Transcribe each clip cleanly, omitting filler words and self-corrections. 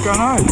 RK-Tech.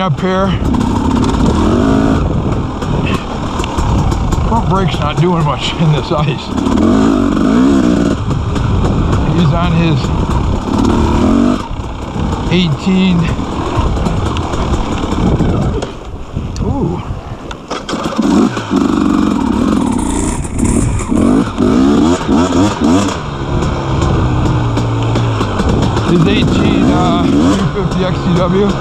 Up here. Front brake's not doing much in this ice. He's on his 18. Ooh. His 18 250 XCW.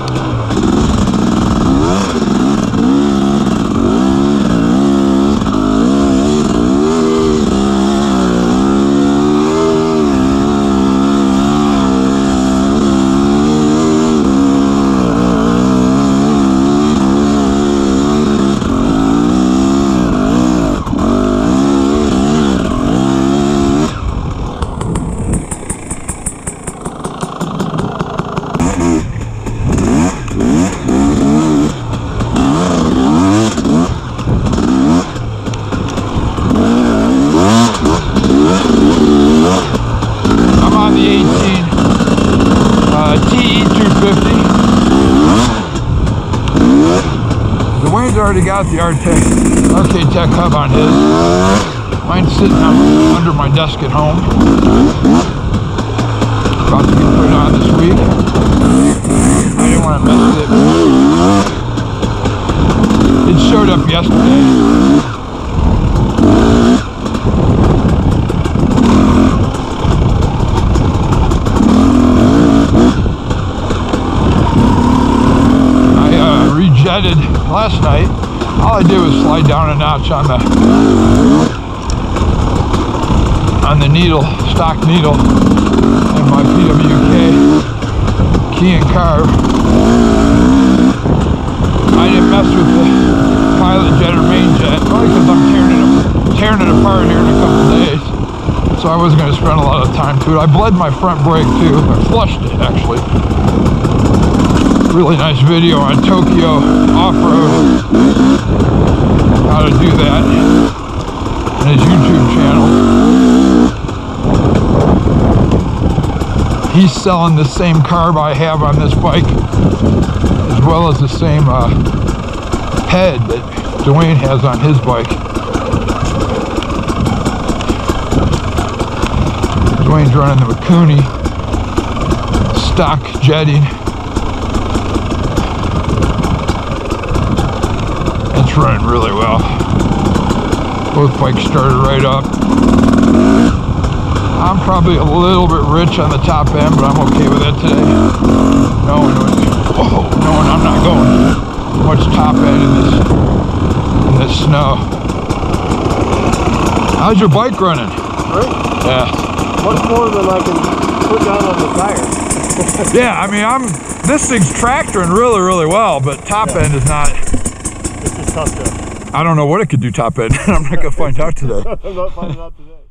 Already got the RK-Tech hub on his. Mine's sitting under my desk at home. About to be put on this week. I didn't want to mess with it. It showed up yesterday. I rejetted last night. All I did was slide down a notch on the needle, stock needle, in my PWK key and carve. I didn't mess with the pilot jet or main jet, probably because I'm tearing it apart here in a couple days, so I wasn't going to spend a lot of time to it. I bled my front brake too. I flushed it actually. Really nice video on Tokyo offroad, how to do that, on his YouTube channel. He's selling the same carb I have on this bike, as well as the same head that Dwayne has on his bike. Dwayne's running the Mikuni stock jetting. It's running really well. Both bikes started right up. I'm probably a little bit rich on the top end, but I'm okay with it today. Knowing I'm not going much top end in this snow. How's your bike running? Great. Yeah. Much more than I can put down on the tire. Yeah, I mean, this thing's tractoring really, really well, but top end is not. I don't know what it could do top end. I'm not going to find out today. I'm not finding out today.